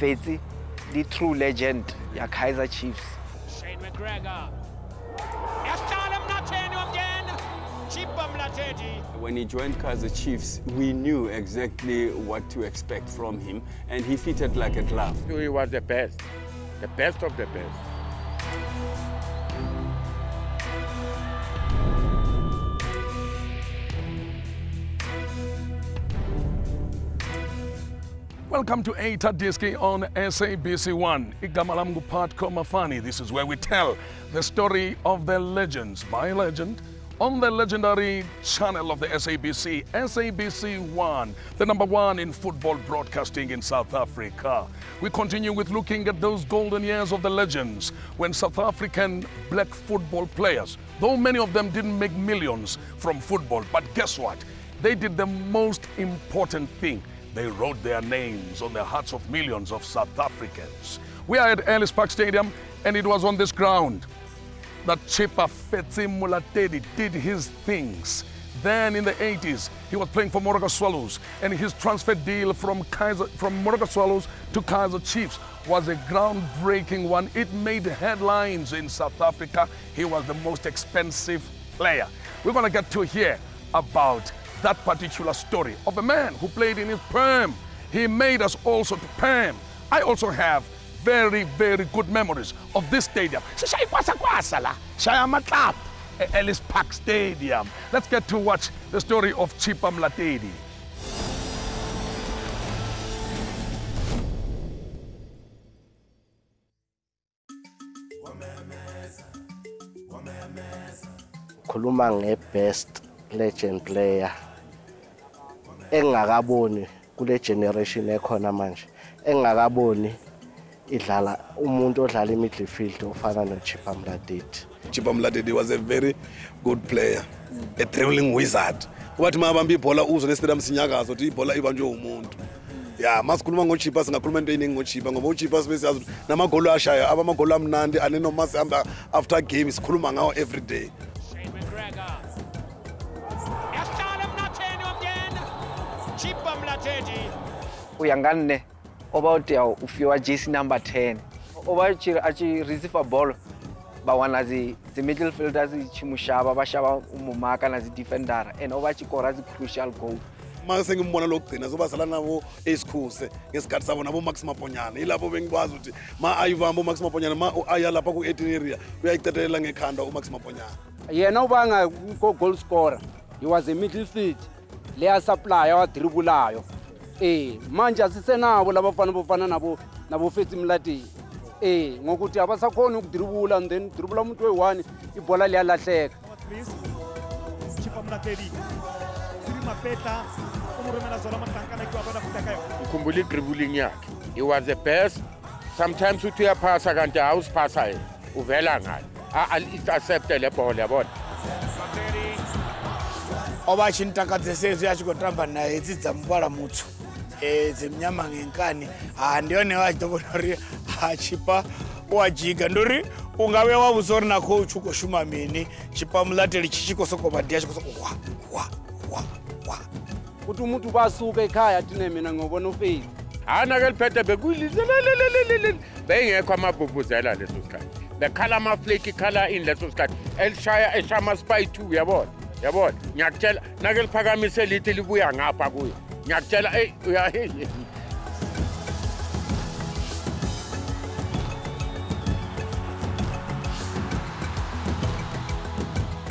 Fetsi, the true legend, the Kaizer Chiefs. Shane McGregor. Chipa Fetsi Mlatedi. When he joined Kaizer Chiefs, we knew exactly what to expect from him, and he fitted like a glove. He was the best of the best. Welcome to Eita Diski on SABC1. Igama langu Patco Mafani. This is where we tell the story of the legends by legend on the legendary channel of the SABC, SABC1, the #1 in football broadcasting in South Africa. We continue with looking at those golden years of the legends when South African black football players, though many of them didn't make millions from football, but guess what? They did the most important thing. They wrote their names on the hearts of millions of South Africans. We are at Ellis Park Stadium, and it was on this ground that Chipa Fetsi Mlatedi did his things. Then in the 80s, he was playing for Moroka Swallows, and his transfer deal from Moroka Swallows to Kaizer Chiefs was a groundbreaking one. It made headlines in South Africa. He was the most expensive player. We're gonna get to hear about that particular story of a man who played in his prime. He made us also to prime. I also have very, very good memories of this stadium. Ellis Park Stadium. Let's get to watch the story of Chipa Fetsi Mlatedi. Best legend player engakaboni kule generation ekhona manje engakaboni idlala umuntu odlala midfield ofana no Chipa Mlatedi. Chipa Mlatedi was a very good player, a dribbling wizard. Wathi mabamba ibhola uzwe nesidam sinyakazo uthi ibhola ibanjwe umuntu. Yeah, masikhuluma ngoChipa singakhuluma into eyiningi ngoChipa ngoba uChipa sibese yazi namagoli ashaya abamagoli amnandi aneno masihamba after game sikhuluma ngawo every day. Chipa Mlatedi. Uyangane about your jersey number 10. About actually receive a ball, but one as the middle fielders Chimushaba, Bashaba, Umumaka as the defender, and over Chikora as a crucial goal. Masing Monaloctin, as over Salana, a school, Escatsavana, Max Maponian, Ilabo Benguazuti, Ma Ivamo Max Maponian, Ma Ayalapo 18 area, we acted Langakanda, Max Maponian. Yeah, no one I go goal scorer. He was a middle field. Leya supply or tribulayo. Manja sisena wabafana nabo Fetsi Mlatedi. Ngokuthi abasakhona ukudribula and then dribula umuntu we1 ibhola liyalahleka. Chipa Mlatedi. Mapeta umurumela zola matankana ke wabona kutakayo. Ukhumbula idribbling yakhe. He was the best. Sometimes uthi uyapasa kanti house passa yena. Uvela ngayo. A intercept le ball yabona. Oba chintakadze sezi yachikotamba naye dzidza mubala muthu dzemnyama ngenkani handione wachitobonaria achipa wajiga ndori ungave wavusori nako uchukoshuma mini Chipa Mlatedi chichikosokomadhiya chikosokwa wa kuti umuntu basuka ekhaya tine mina ngobona uFetsi anakeliphethe bekuyilililililil bengekho amabhubhuzela leso sikhathi bekhala amafleki khala in leso sikhathi elishaya eshama spy 2 yabona. Yabona ngiyakutshela nakeliphakamise lithi libuya ngapha kuye ngiyakutshela uyahehe.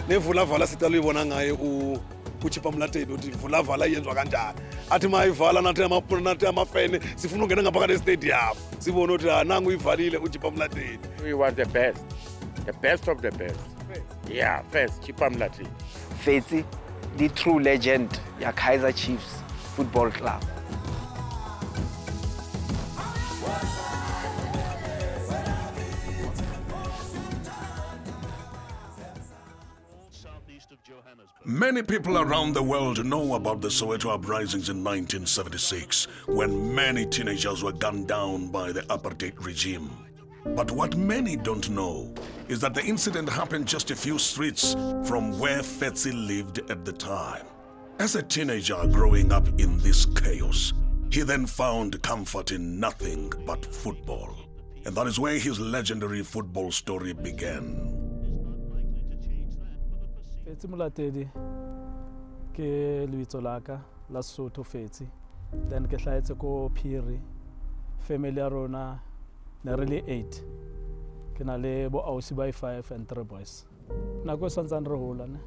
Nevula vala sicela uyibona ngaye uChipa Mlatedi uthi vula vala yenzwa kanjani athi mayivala nathi amapuna nathi amafene sifuna ungena ngapha kale stadium sibone uthi nangu uyivalile uChipa Mlatedi. He was the best of the best. Yeah, first Chipa Mlatedi. Fetsi, the true legend, the Kaizer Chiefs Football Club. Many people around the world know about the Soweto uprisings in 1976, when many teenagers were gunned down by the apartheid regime. But what many don't know is that the incident happened just a few streets from where Fetsi lived at the time. As a teenager growing up in this chaos, He then found comfort in nothing but football. And that is where his legendary football story began. Fetsi Mlatedi, ke luitso laka la Sotho Fetsi. Then ke hlaetse ko Phiri. Family ya rona ne re le 8. Ke na le bo ausi by 5 and 3 boys. Na go santsana re hola ne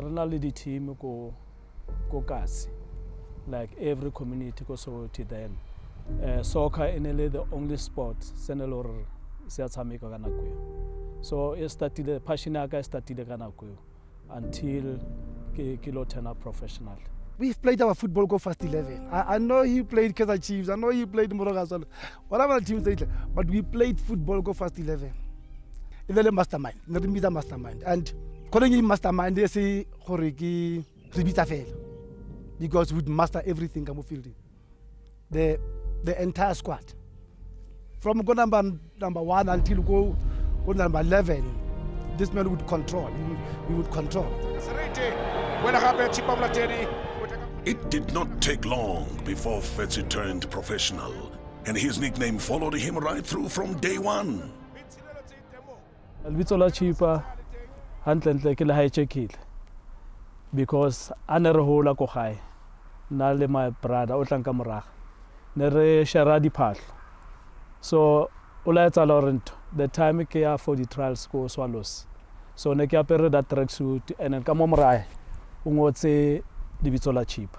re na le di team ko kasi. Like every community ko Soweto then. Soccer is the only sport senelor siyatshameka kana kuyo. So I started the passion yaka started kana kuyo until kilo turn up professional. We've played our football go first 11. I know he played Kaizer Chiefs, I know he played Moroka Swallows, whatever teams they play, but we played football go first 11. It's a mastermind, not a mastermind. And calling him mastermind, they say Horiki Ribita fail because we'd master everything I'm fielding. The entire squad. From goal number 1 until goal number 11, this man would control. He would control. It did not take long before Fetsi turned professional, and his nickname followed him right through from day one. Albitola Chipa handle ke le high checkile because anere hola ko high na le my brother o tlanka moraga. Nere sharadi path. So olaetsa Laurent, the time ke ya for the trials ko Swallows. So ne ke apere that tracksuit and ka momrae o ngotse dibitso la Chipa.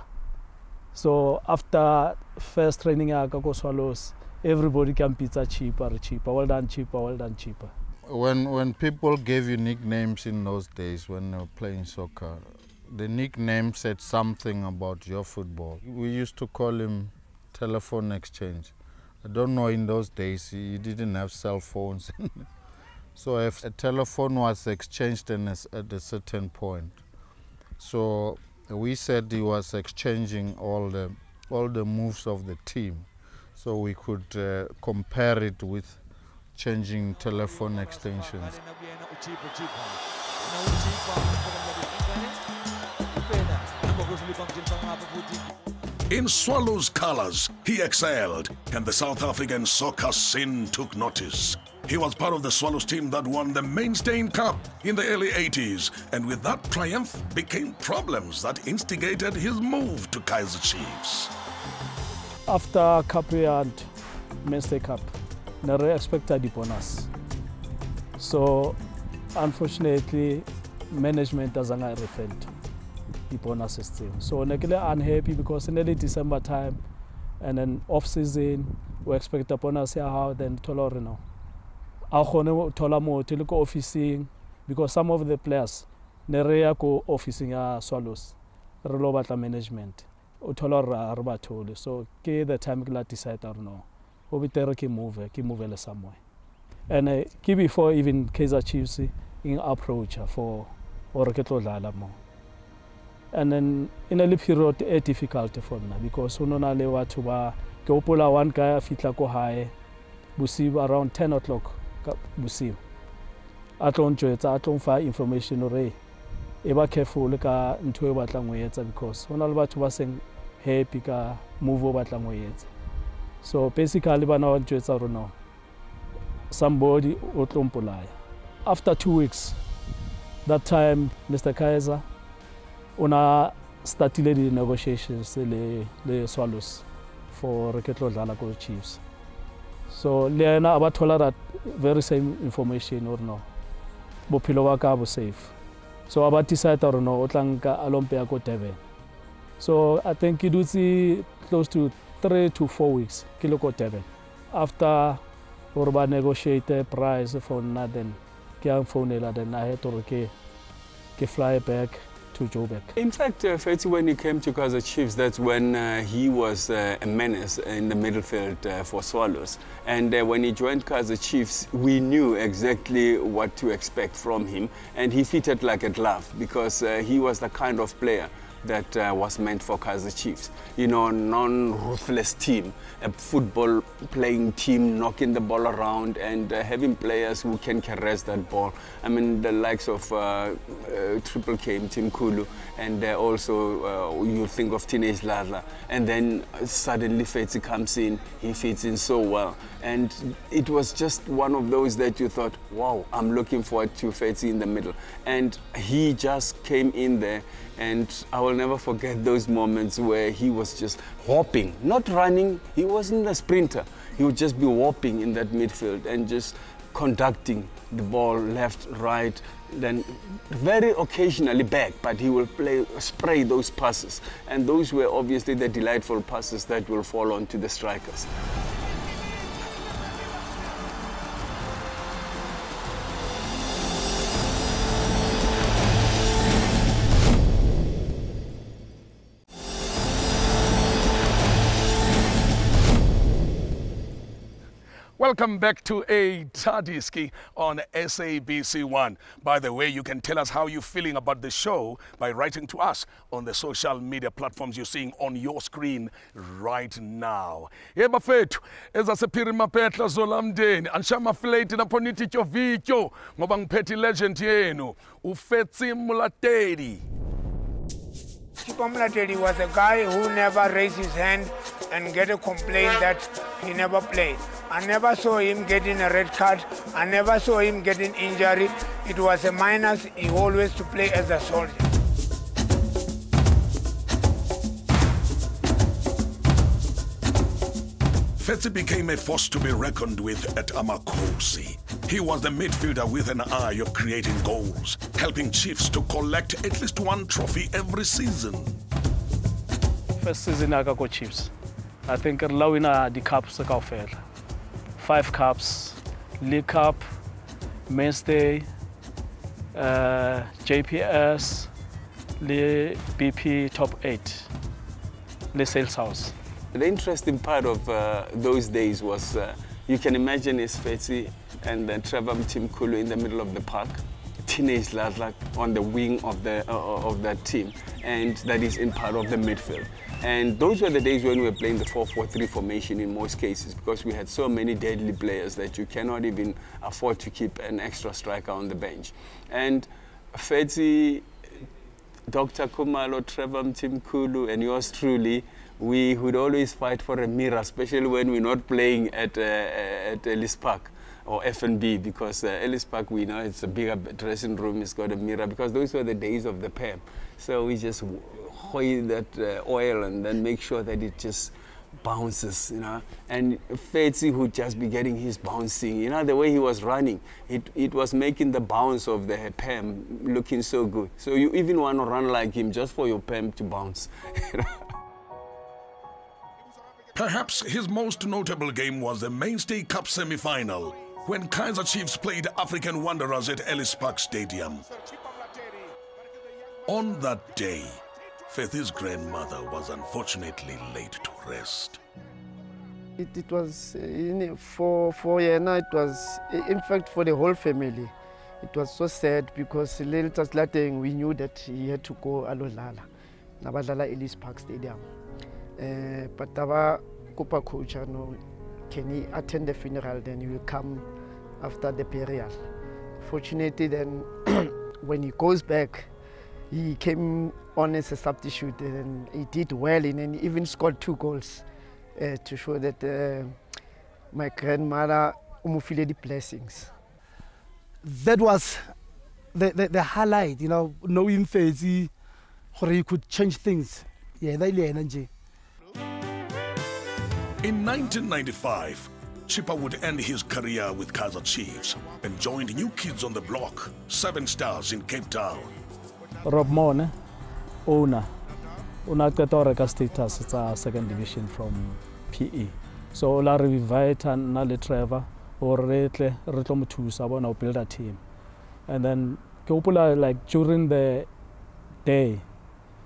So after first training ya ka ko Swallows, everybody can pizza Chipa, Chipa. Well done Chipa, well done Chipa. When people gave you nicknames in those days when they were playing soccer, the nickname said something about your football. We used to call him Telephone exchange. I don't know, in those days you didn't have cell phones. So if a telephone was exchanged at a certain point, so we said he was exchanging all the moves of the team, so we could compare it with changing telephone extensions. In Swallows' colours, he excelled, and the South African soccer scene took notice. He was part of the Swallows team that won the Mainstay Cup in the early 80s, and with that triumph became problems that instigated his move to Kaizer Chiefs. After Cup and Mainstay Cup, Nere expected the bonus. So, unfortunately, management doesn't refund the bonus system. So Nekile unhappy because in the December time and then off season we expect a bonus here how then Tolorino. Ahone Tolamo Teluko officing because some of the players Nerea co officing are Swallows. Relobata management. Utolora Arbatoli. So K the time decide or no. Obitero ki move somewhere. And ki before even Kaizer Chiefs in approach for Oroketo Lalamo. And then in a period a difficult for me because unonale watu ba ke opola one guy fitla ko high busiba around 10 o'clock busiba atlong joetsa atlong fa information ore e ba careful ka ntwe batlang oyetsa because unonale batho ba seng happy ka move o batlang oyetsa. So basically bana wa joetsa rono somebody otlompolaya. After 2 weeks that time Mr. Kaizer Una started the negotiations with the Swallows for Reketlo Lala Chiefs. So Leana Abatola that very same information or no. Bopilowaka was safe. So Abati decided or no, Otlanka Alompia go Teve. So I think it would see close to 3 to 4 weeks, Kiloko Teve. After Orba negotiated price for Naden, Kiang Fonela, then I had to fly back. In fact, Fetsi, when he came to Kaizer Chiefs, that's when he was a menace in the midfield for Swallows. And when he joined Kaizer Chiefs, we knew exactly what to expect from him. And he fitted like a glove because he was the kind of player that was meant for Kaizer Chiefs. You know, non-ruthless team, a football-playing team, knocking the ball around and having players who can caress that ball. I mean, the likes of Triple K, Mtimkulu, and also you think of Teenage Lala. And then suddenly Fetsi comes in, he fits in so well. And it was just one of those that you thought, wow, I'm looking forward to Fetsi in the middle. And he just came in there, and I will never forget those moments where he was just hopping, not running. He wasn't a sprinter. He would just be hopping in that midfield and just conducting the ball left, right, then very occasionally back, but he will spray those passes. And those were obviously the delightful passes that will fall onto the strikers. Welcome back to Eita Diski on SABC1. By the way, you can tell us how you're feeling about the show by writing to us on the social media platforms you're seeing on your screen right now. Yeba fetu, eza sepiri mapetla zolamdeni, anshama fileti na poniti chovicho, ngobang peti legend yenu, uFetsi Mlatedi. Chipa Mlatedi was a guy who never raised his hand and get a complaint that he never played. I never saw him getting a red card. I never saw him getting injury. It was a minus. He always to play as a soldier. Fetsi became a force to be reckoned with at Amakosi. He was the midfielder with an eye of creating goals, helping Chiefs to collect at least one trophy every season. First season I got Chiefs. I think Lawina the cups are fair. 5 cups, League Cup, Mainstay, JPS, BP Top 8, the Sales House. The interesting part of those days was, you can imagine it's Fetsi and then Trevor Mtimkulu in the middle of the park, Teenage Lala on the wing of that team, and that is in part of the midfield. And those were the days when we were playing the 4-4-3 formation in most cases, because we had so many deadly players that you cannot even afford to keep an extra striker on the bench. And Fetsi, Dr. Kumalo, Trevor Mtimkulu, and yours truly, we would always fight for a mirror, especially when we're not playing at Ellis Park or F&B, because Ellis Park, we know it's a bigger dressing room, it's got a mirror, because those were the days of the PEM. So we just hoy that oil and then make sure that it just bounces, you know. And Fetsi would just be getting his bouncing, you know, the way he was running. It was making the bounce of the PEM looking so good. So you even want to run like him just for your PEM to bounce. Perhaps his most notable game was the Mainstay Cup semi-final, when Kaizer Chiefs played African Wanderers at Ellis Park Stadium. On that day, Fethi's grandmother was unfortunately laid to rest. It was, for Yena, it was, in fact, for the whole family, it was so sad because later we knew that he had to go alolala, Nabadala Ellis Park Stadium. But our Kupa coach, can he attend the funeral, then he will come after the burial. Fortunately, then, when he goes back, he came on as a substitute and he did well and he even scored 2 goals to show that my grandmother umufile the blessings. That was the highlight, you know, knowing Fetsi, how he could change things. Yeah, that's the energy. In 1995, Chipa would end his career with Kaizer Chiefs and joined New Kids on the Block, 7 Stars in Cape Town. Rob Mone, owner, Unakatoreka status, it's our 2nd division from PE. So, Larry Vita and Nali Trevor, or Retlom so I want to build a team. And then, like during the day,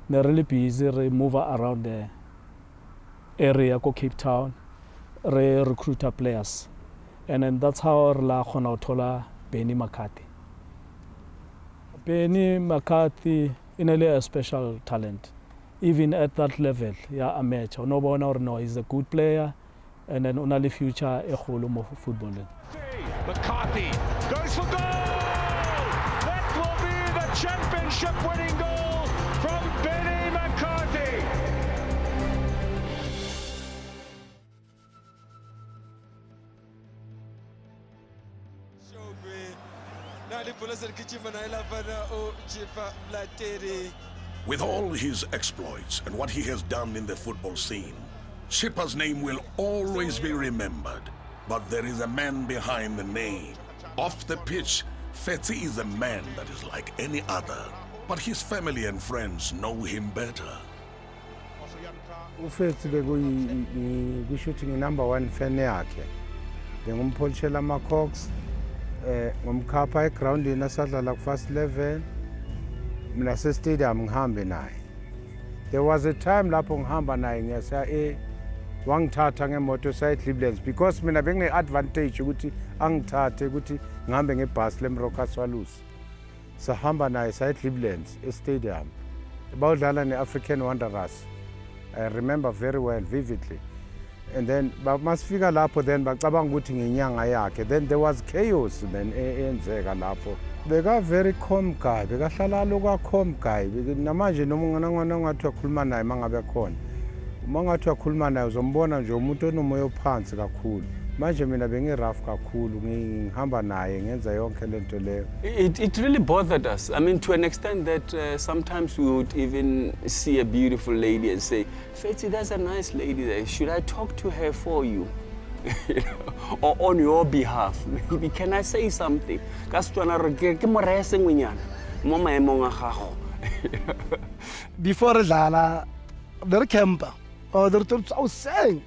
they're really busy, they move around the area, go Cape Town, re recruit our players. And then that's how La Honautola Benny McCarthy. Benny McCarthy is a special talent. even at that level, yeah, a match. No one or no, he's a good player, and then only future a whole lot of football. McCarthy goes for goal. That will be the championship-winning goal from Benny McCarthy. With all his exploits and what he has done in the football scene, Chipa's name will always be remembered. But there is a man behind the name. Off the pitch, Fetsi is a man that is like any other. But his family and friends know him better. Fetsi was shooting number 1 fan. They were pulling Amakosi. They were covering ground in the first level. Mainstay Stadium ngihambe naye. There was a time lapho ngihamba naye ngiyasa wangithatha ngemotorcycle Cleveland because mina bengine advantage ukuthi angithathe ukuthi ngihambe ngebus le Moroka Swallows. Sahamba naye sa Cleveland Stadium. Bawudlala ne African Wanderers. I remember very well vividly. And then masifika lapho then bacabanga ukuthi ngenyanga yakhe. Then there was chaos then eyenzeka lapho. Beka very calm guy, beka hlala loka calm guy. Namanje noma ngana ngathi ukhuluma naye mangabe khona. Uma ngathi ukhuluma naye uzombona nje umuntu onomoya ophansi kakhulu. Manje mina bengi rough kakhulu ngihamba naye ngenza yonke lento leyo. It really bothered us. I mean, to an extent that sometimes we would even see a beautiful lady and say, "Fetsi, that's a nice lady there. Should I talk to her for you?" Or on your behalf, maybe can I say something? Before Lala, there camp or the troops I was saying.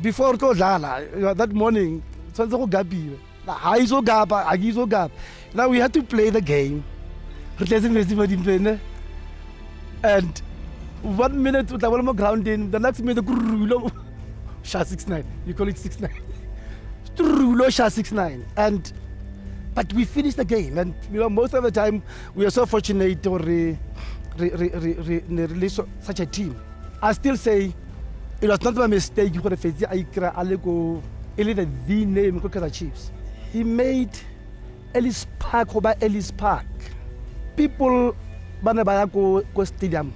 Before to Lala that morning, now we had to play the game. And 1 minute with the ground in, the next minute, Sha 69. You call it 69. Sha 69. And but we finished the game, and you know most of the time we are so fortunate to release such a team. I still say it was not my mistake. You could have faced the name Kaizer Chiefs. He made Ellis Park over Ellis Park. People go stadium.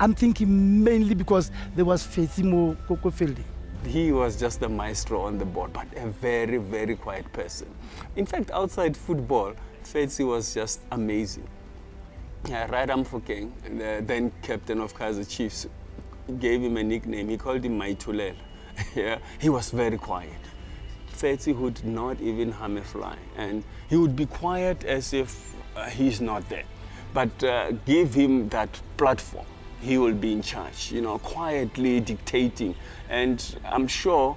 I'm thinking mainly because there was Fetsi Kokofeli. He was just the maestro on the board, but a very, very quiet person. In fact, outside football, Fetsi was just amazing. Yeah, right arm for King, then captain of Kaizer Chiefs, gave him a nickname. He called him Maitulel. Yeah, he was very quiet. Fetsi would not even harm a fly, and he would be quiet as if he's not there. But give him that platform. He will be in charge, you know, quietly dictating. And I'm sure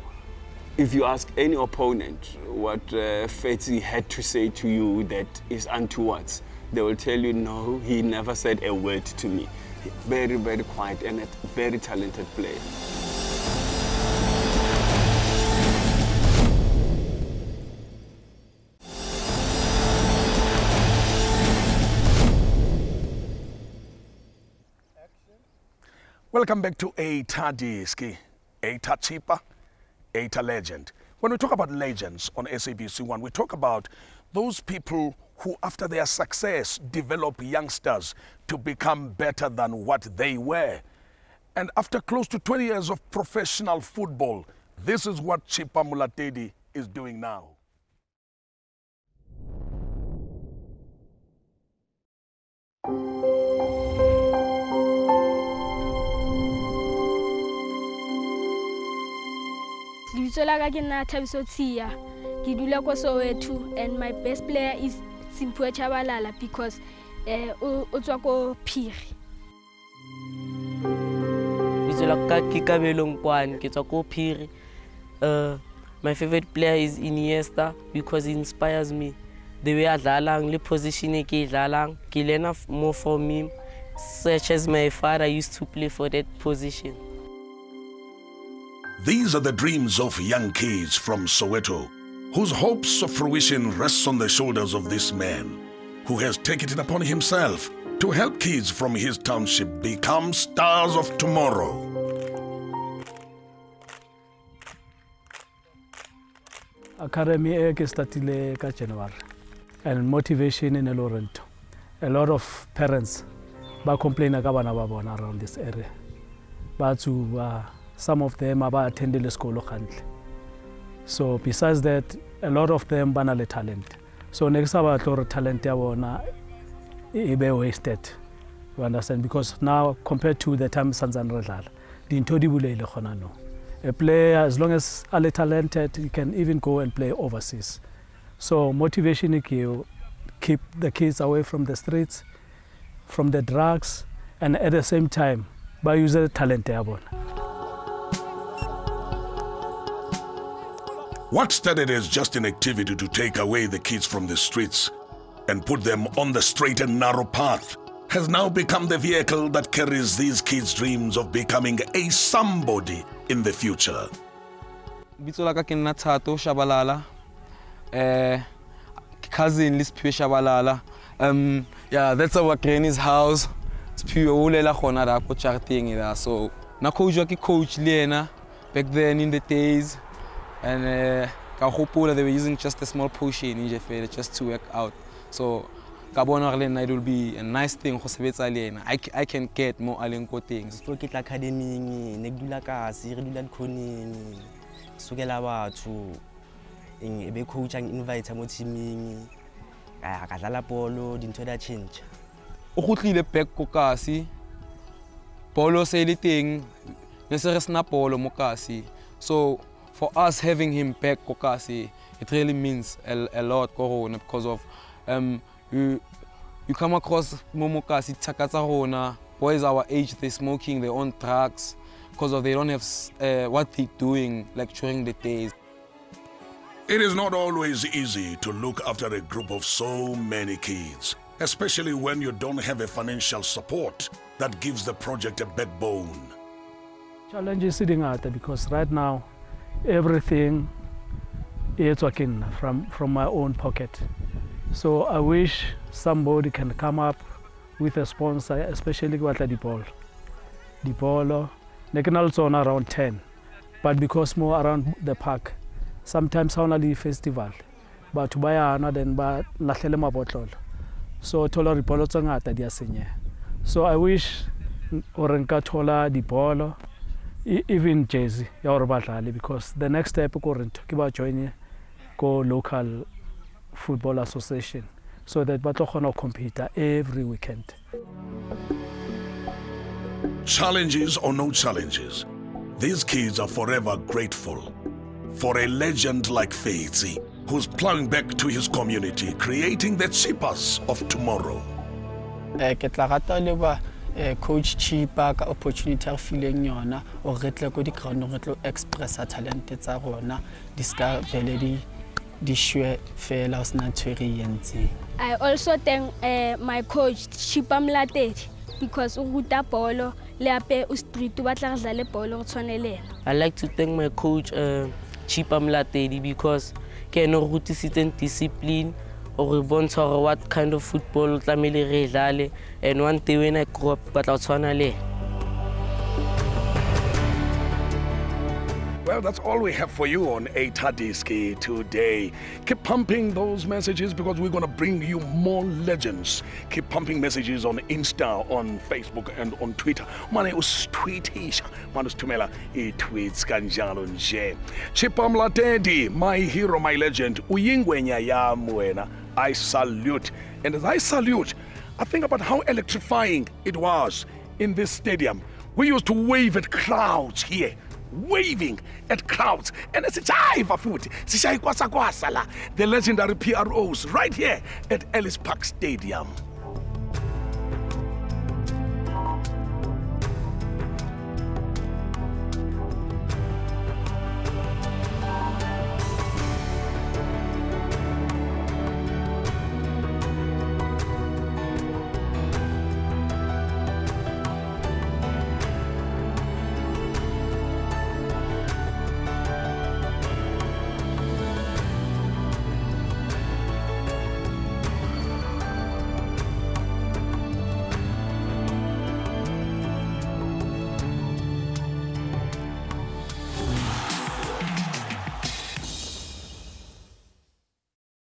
if you ask any opponent what Fetsi had to say to you that is untowards, they will tell you, no, he never said a word to me. Very, very quiet and a very talented player. Welcome back to Eita Diski, Eita Chipa, Eita Legend. When we talk about legends on SABC1, we talk about those people who, after their success, develop youngsters to become better than what they were. And after close to 20 years of professional football, this is what Chipa Mlatedi is doing now. Soweto, and my best player is Simphiwe Tshabalala because Utswako Phiri. My favorite player is Iniesta because he inspires me. The way I dlalang, the position I dlalang, he learn more from him, such as my father used to play for that position. These are the dreams of young kids from Soweto, whose hopes of fruition rests on the shoulders of this man, who has taken it upon himself to help kids from his township become stars of tomorrow. Academy ek started ka January, and motivation in Elorento. A lot of parents ba complain akabana babona around this area. But some of them aba attended the school locally. So besides that, a lot of them banale talent. So next about our talent yabona ibe wasted. You understand? Because now compared to the time Sanzan Radal, the intodibule ile khona no. A player, as long as they're talented, you can even go and play overseas. So motivation is to keep the kids away from the streets, from the drugs, and at the same time, by using talent. What started as just an activity to take away the kids from the streets and put them on the straight and narrow path has now become the vehicle that carries these kids' dreams of becoming a somebody in the future. Bitsolaka ke nna Thato Shabalala cousin Lisiphiwe Shabalala yeah, that's our granny's house. Siphiwe ulela khona la ko charting la, so na coach wa ke coach le yena back then in the days, and ka hopola they were using just a small potion in JPS just to work out. So ka bona gore le nna it will be a nice thing go sebetsa le yena. I can get more alenko things. So ke tla academy ne dula ka se re dula dikhonini sukela batho eng ebe coach ang invite mo teaming ka dlala polo dintho da change o gotlile back ko kasi polo se le teng ne se re sna polo mo kasi. So for us having him back ko kasi it really means a lot korona because of you come across Momokasi, Takatsarona, boys our age, they're smoking their own drugs because of they don't have what they're doing like during the days. It is not always easy to look after a group of so many kids, especially when you don't have a financial support that gives the project a backbone. Challenge is sitting out there because right now everything is working from my own pocket. So I wish somebody can come up with a sponsor, especially Gwata Dipolo. Dipolo, they can also on around 10, but because more around the park, sometimes only festival, but buy another than buy latlema bottle. So Tolo Dipolo tsangata dia senye. So I wish Orenka Tola Dipolo, even Jazzy, Yorubatali, because the next step Orenka Kiba join go local football association so that Batohono compete every weekend. Challenges or no challenges, these kids are forever grateful for a legend like Fetsi, who's plowing back to his community, creating the Chipas of tomorrow. Coach Chipa ka opportunity ya feeling yona o retle go di ground o retlo express talent tsa rona discover di. I also thank my coach Chipa Mlatedi because uguta polo leape street batla dlale polo tshonele. I like to thank my coach Chipa Mlatedi because ke no rutisitse discipline or bontsha what kind of football tlamele re dlale, and one day when I grow up batla tshonele. Well, that's all we have for you on Eita Diski today. Keep pumping those messages because we're going to bring you more legends. Keep pumping messages on Insta, on Facebook, and on Twitter. Mane usitweetisha, mane usithumela itweets kanjalo nje. Chipa Mlatedi, my hero, my legend. Uyingwenya yami wena. I salute. And as I salute, I think about how electrifying it was in this stadium. We used to wave at crowds here. Waving at crowds, and it's a jive of food. The legendary PROs right here at Ellis Park Stadium.